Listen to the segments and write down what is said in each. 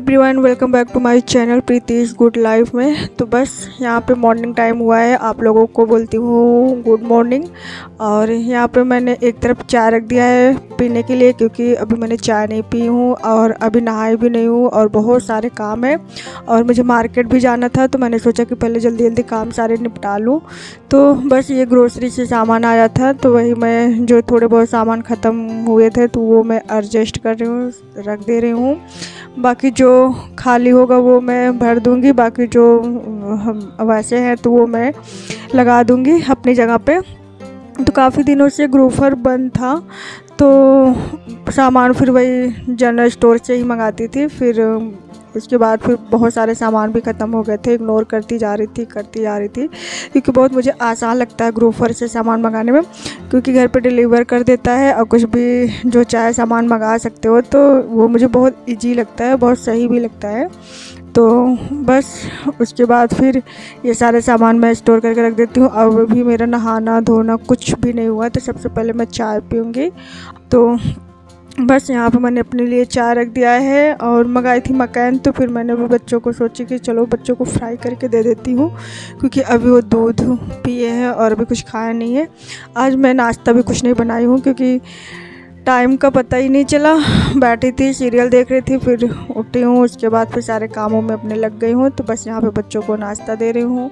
Everyone, welcome back to my channel Preeti's good life में। तो बस यहाँ पे मॉर्निंग टाइम हुआ है, आप लोगों को बोलती हूँ गुड मॉर्निंग। और यहाँ पे मैंने एक तरफ चाय रख दिया है पीने के लिए, क्योंकि अभी मैंने चाय नहीं पी हूँ और अभी नहाई भी नहीं हूँ और बहुत सारे काम है और मुझे मार्केट भी जाना था, तो मैंने सोचा कि पहले जल्दी जल्दी काम सारे निपटा लूँ। तो बस ये ग्रोसरी से सामान आया था, तो वही मैं जो थोड़े बहुत सामान ख़त्म हुए थे तो वो मैं एडजस्ट कर रही हूँ, रख दे रही हूँ। बाकी जो खाली होगा वो मैं भर दूँगी, बाकी जो वैसे हैं तो वो मैं लगा दूँगी अपनी जगह पे। तो काफ़ी दिनों से ग्रोफर बंद था, तो सामान फिर वही जनरल स्टोर से ही मंगाती थी। फिर उसके बाद फिर बहुत सारे सामान भी ख़त्म हो गए थे, इग्नोर करती जा रही थी क्योंकि बहुत मुझे आसान लगता है ग्रोफर से सामान मंगाने में, क्योंकि घर पे डिलीवर कर देता है और कुछ भी जो चाहे सामान मंगा सकते हो, तो वो मुझे बहुत इजी लगता है, बहुत सही भी लगता है। तो बस उसके बाद फिर ये सारे सामान मैं स्टोर करके रख देती हूँ। अब अभी मेरा नहाना धोना कुछ भी नहीं हुआ, तो सबसे पहले मैं चाय पीऊँगी। तो बस यहाँ पे मैंने अपने लिए चाय रख दिया है और मंगाई थी मकैन, तो फिर मैंने वो बच्चों को सोची कि चलो बच्चों को फ्राई करके दे देती हूँ, क्योंकि अभी वो दूध पिए हैं और अभी कुछ खाया नहीं है। आज मैं नाश्ता भी कुछ नहीं बनाई हूँ, क्योंकि टाइम का पता ही नहीं चला, बैठी थी सीरियल देख रही थी, फिर उठी हूँ, उसके बाद फिर सारे कामों में अपने लग गई हूँ। तो बस यहाँ पे बच्चों को नाश्ता दे रही हूँ,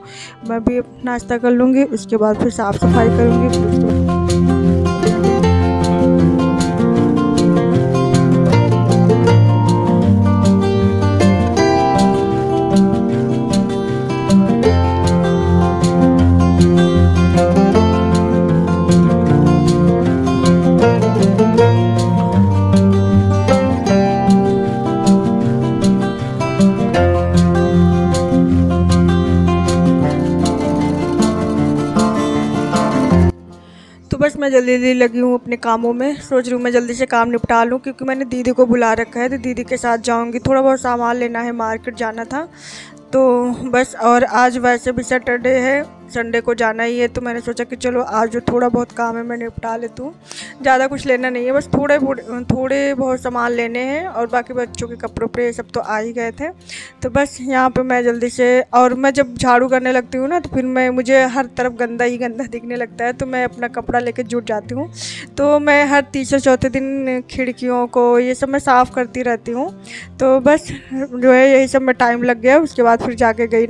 मैं भी नाश्ता कर लूँगी, उसके बाद फिर साफ़ सफाई करूँगी। बस मैं जल्दी जल्दी लगी हूँ अपने कामों में, सोच रही हूँ मैं जल्दी से काम निपटा लूँ, क्योंकि मैंने दीदी को बुला रखा है, तो दीदी के साथ जाऊँगी। थोड़ा बहुत सामान लेना है, मार्केट जाना था, तो बस। और आज वैसे भी सैटरडे है, संडे को जाना ही है, तो मैंने सोचा कि चलो आज जो थोड़ा बहुत काम है मैं निपटा लेती हूँ। ज़्यादा कुछ लेना नहीं है, बस थोड़े बहुत सामान लेने हैं, और बाकी बच्चों के कपड़े पे सब तो आ ही गए थे। तो बस यहाँ पे मैं जल्दी से, और मैं जब झाड़ू करने लगती हूँ ना, तो फिर मैं मुझे हर तरफ गंदा ही गंदा दिखने लगता है, तो मैं अपना कपड़ा लेके जुट जाती हूँ। तो मैं हर तीसरे चौथे दिन खिड़कियों को ये सब मैं साफ़ करती रहती हूँ। तो बस जो है यही सब में टाइम लग गया, उसके बाद फिर जाके गई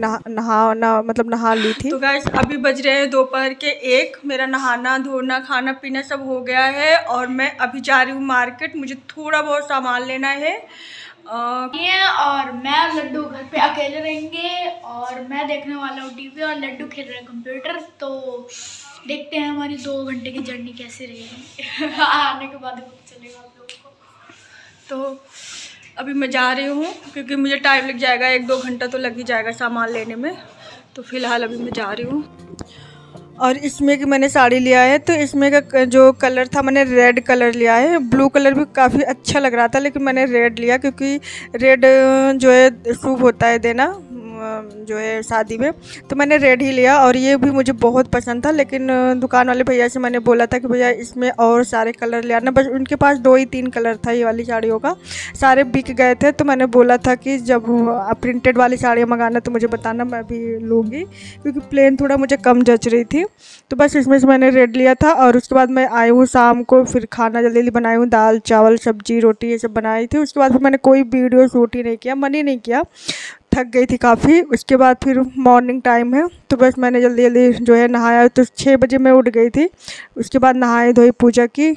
नहा ली थी। अभी बज रहे हैं दोपहर के 1। मेरा नहाना धोना खाना पीना सब हो गया है और मैं अभी जा रही हूँ मार्केट, मुझे थोड़ा बहुत सामान लेना है। और मैं लड्डू घर पे अकेले रहेंगे और मैं देखने वाला हूँ टीवी और लड्डू खेल रहे हैं कंप्यूटर। तो देखते हैं हमारी 2 घंटे की जर्नी कैसे रहेगी। आने के बाद चलेगा आप लोगों को। तो अभी मैं जा रही हूँ, क्योंकि मुझे टाइम लग जाएगा, 1-2 घंटा तो लग ही जाएगा सामान लेने में। तो फिलहाल अभी मैं जा रही हूँ। और इसमें कि मैंने साड़ी लिया है, तो इसमें का जो कलर था मैंने रेड कलर लिया है। ब्लू कलर भी काफ़ी अच्छा लग रहा था, लेकिन मैंने रेड लिया, क्योंकि रेड जो है सूट होता है देना जो है शादी में, तो मैंने रेड ही लिया। और ये भी मुझे बहुत पसंद था, लेकिन दुकान वाले भैया से मैंने बोला था कि भैया इसमें और सारे कलर ले आना, बस उनके पास 2 ही 3 कलर था ये वाली साड़ियों का, सारे बिक गए थे। तो मैंने बोला था कि जब प्रिंटेड वाली साड़ियाँ मंगाना तो मुझे बताना, मैं भी लूँगी, क्योंकि प्लेन थोड़ा मुझे कम जच रही थी। तो बस इसमें से मैंने रेड लिया था। और उसके बाद मैं आई हूँ शाम को, फिर खाना जल्दी जल्दी बनाई हूँ, दाल चावल सब्जी रोटी ये सब बनाई थी। उसके बाद फिर मैंने कोई वीडियो शूट ही नहीं किया, मन ही नहीं किया, थक गई थी काफ़ी। उसके बाद फिर मॉर्निंग टाइम है, तो बस मैंने जल्दी जल्दी जो है नहाया, तो 6 बजे मैं उठ गई थी। उसके बाद नहाई धोई पूजा की।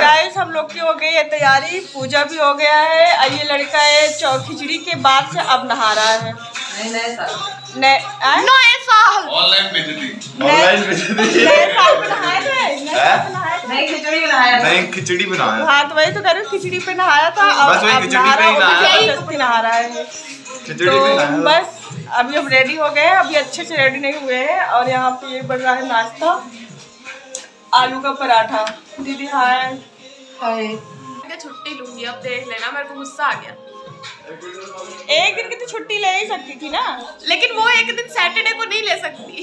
गाइस हम लोग की हो गई है तैयारी, पूजा भी हो गया है। और ये लड़का है खिचड़ी के बाद से अब नहा रहा है। खिचड़ी बनाया, हाँ तो वही तो कह रही हूँ, खिचड़ी पे नहाया था और नहा रहा है। तो बस अभी हम रेडी हो गए हैं, अभी अच्छे से रेडी नहीं हुए हैं। और यहाँ पे ये बन रहा है नाश्ता, आलू का पराठा। दीदी हाय हाय, छुट्टी लूंगी अब, देख लेना, मेरे को गुस्सा आ गया। 1 दिन की तो छुट्टी ले ही सकती थी ना, लेकिन वो 1 दिन सैटरडे को नहीं ले सकती।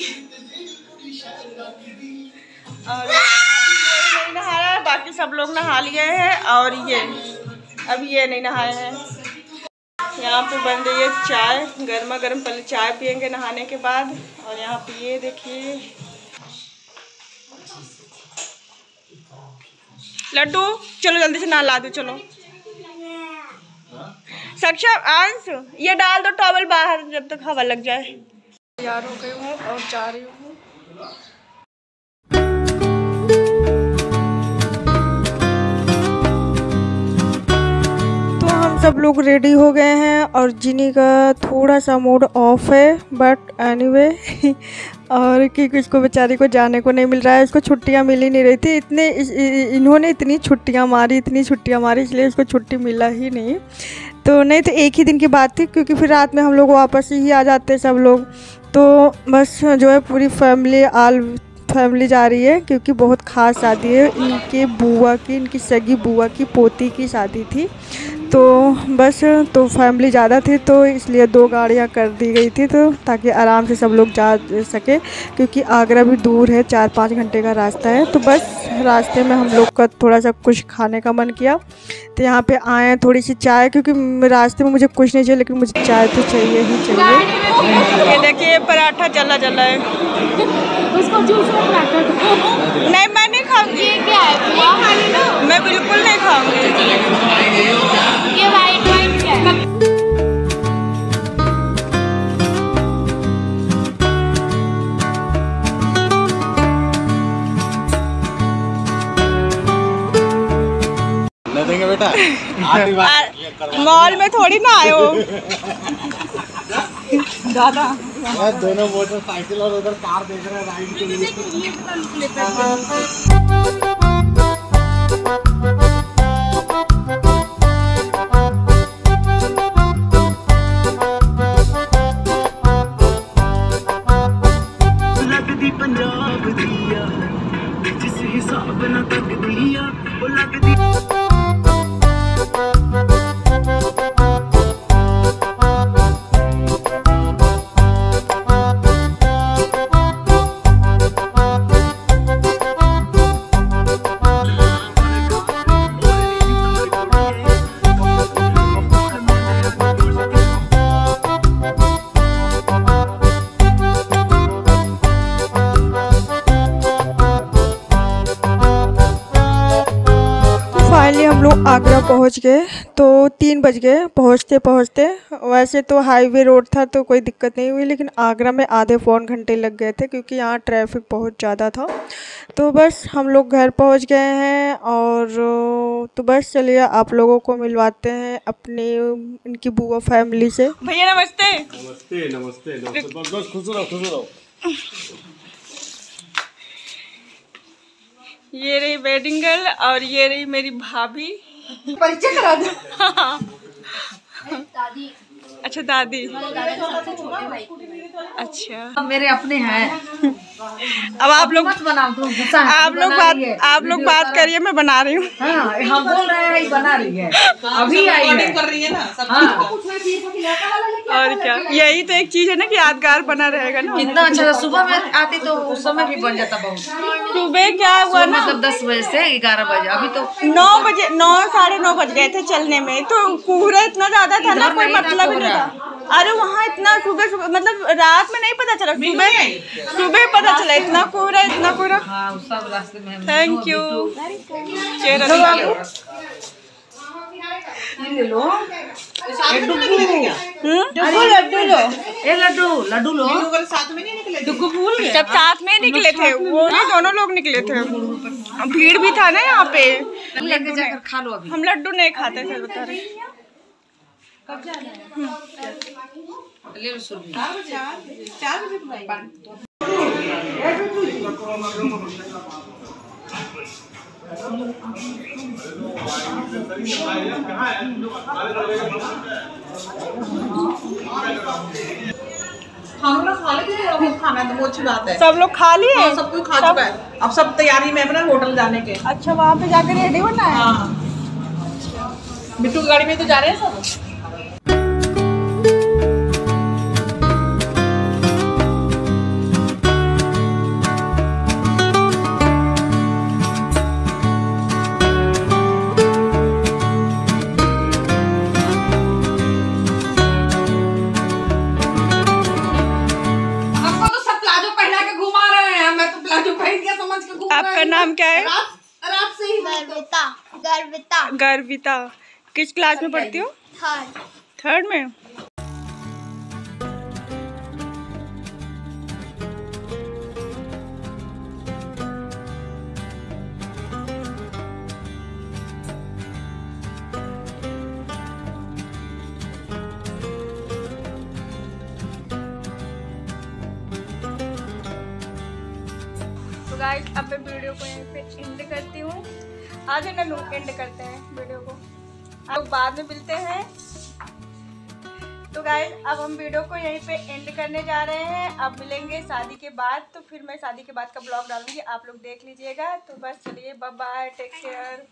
और नहीं नहा रहा है, बाकी सब लोग नहा लिए हैं और ये अभी ये नहीं नहाए हैं। यहाँ पे बन रही है चाय, गर्मा गर्म पहले चाय पियेंगे नहाने के बाद। और यहाँ पे ये देखिए लड्डू, चलो जल्दी से नहा दो। चलो सक्षम आंसू ये डाल दो टॉवल बाहर जब तक हवा लग जाए। तैयार हो गई हूँ और जा रही हूँ। तो हम सब लोग रेडी हो गए हैं और जिनी का थोड़ा सा मूड ऑफ है बट एनीवे और क्योंकि इसको बेचारी को जाने को नहीं मिल रहा है, इसको छुट्टियां मिल ही नहीं रही थी। इन्होंने इतनी छुट्टियां मारी इसलिए इसको छुट्टी मिला ही नहीं। तो नहीं तो एक ही दिन की बात थी क्योंकि फिर रात में हम लोग वापस ही आ जाते हैं सब लोग। तो बस जो है पूरी फैमिली फैमिली जा रही है क्योंकि बहुत ख़ास शादी है। इनकी सगी बुआ की पोती की शादी थी। तो बस तो फैमिली ज़्यादा थी तो इसलिए 2 गाड़ियाँ कर दी गई थी तो ताकि आराम से सब लोग जा सके क्योंकि आगरा भी दूर है, 4-5 घंटे का रास्ता है। तो बस रास्ते में हम लोग का थोड़ा सा कुछ खाने का मन किया तो यहाँ पे आए, थोड़ी सी चाय क्योंकि रास्ते में मुझे कुछ नहीं चाहिए लेकिन मुझे चाय तो चाहिए ही चाहिए। ये देखिए पराठा जला है उसको जूस में पराठा। नहीं मैं नहीं खाऊंगी, क्या है मैं बिल्कुल नहीं खाऊंगी। ये वाइट वाइट क्या है? बेटा मॉल में थोड़ी ना आए हो दादा। दोनों मोटरसाइकिल और उधर कार देख रहे हैं राइड के लिए। पंजाब दिया जिस हिसाब ना तक दिया वो लगती। आगरा पहुंच गए तो 3 बज गए पहुंचते। वैसे तो हाईवे रोड था तो कोई दिक्कत नहीं हुई लेकिन आगरा में आधे 4 घंटे लग गए थे क्योंकि यहाँ ट्रैफिक बहुत ज़्यादा था। तो बस हम लोग घर पहुंच गए हैं और तो बस चलिए आप लोगों को मिलवाते हैं अपनी इनकी बुआ फैमिली से। भैया नमस्ते। नमस्ते नमस्ते, नमस्ते। बस खुश रहो। ये रही वेडिंग गर्ल और ये रही मेरी भाभी। परिचय करा दो। दादी। अच्छा दादी, अच्छा मेरे अपने हैं। अब आप लोग बात करिए, मैं बना रही हूँ। हम बोल रहे हैं बना रही है अभी आई कर रही है ना सब। और क्या, यही तो एक चीज है ना कि यादगार बना रहेगा ना। कितना अच्छा सुबह में आती तो उस समय भी बन जाता बहुत। सुबह क्या हुआ ना मतलब 10 बजे से 11 बजे, अभी तो 9 साढ़े 9 बज गए थे चलने में। तो कोहरा इतना ज्यादा था ना कोई मतलब ही नहीं था। अरे वहाँ इतना सुबह मतलब रात में नहीं पता चला, सुबह पता चला इतना कोहरा। हाँ, सब रास्ते में। Thank you. लड्डू लो। सब साथ में निकले थे, वो भी दोनों लोग निकले थे। भीड़ भी था ना यहाँ पे। हम लड्डू नहीं खाते थे, बता रहे। सब लोग खा लिए, सब कुछ खा चुका है। अब सब तैयारी में अपना होटल जाने के। अच्छा वहाँ पे जाकर रेडी होना है। बिट्टू की गाड़ी में तो जा रहे हैं सब। गर्विता। किस क्लास में पढ़ती हो? थर्ड में। तो गाइस अब मैं वीडियो को यहीं पे एंड करती हूँ। आज ना लोग एंड करते हैं वीडियो को, लोग बाद में मिलते हैं। तो गाइस अब हम वीडियो को यहीं पे एंड करने जा रहे हैं। अब मिलेंगे शादी के बाद, तो फिर मैं शादी के बाद का ब्लॉग डालूंगी, आप लोग देख लीजिएगा। तो बस चलिए, बाय बाय, टेक केयर।